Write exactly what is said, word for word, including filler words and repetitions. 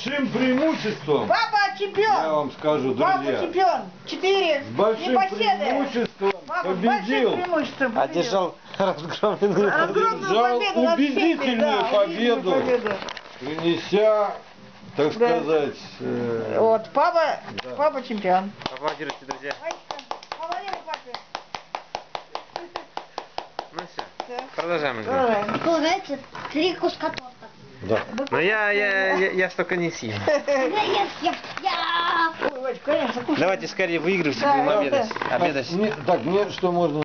большим преимуществом, папа чемпион, я вам скажу, друзья, папа чемпион, четыре, с большим преимуществом победил, одержал разгромленную победу, убедительную победу, принеся, так сказать, вот папа, папа чемпион. Аплодируйте, друзья. Ну все, продолжаем играть. Что, знаете, три куска торта. Да. Но я, я, я, я столько не съем. Давайте скорее выигрывайте, будем обедать. Так, мне что можно...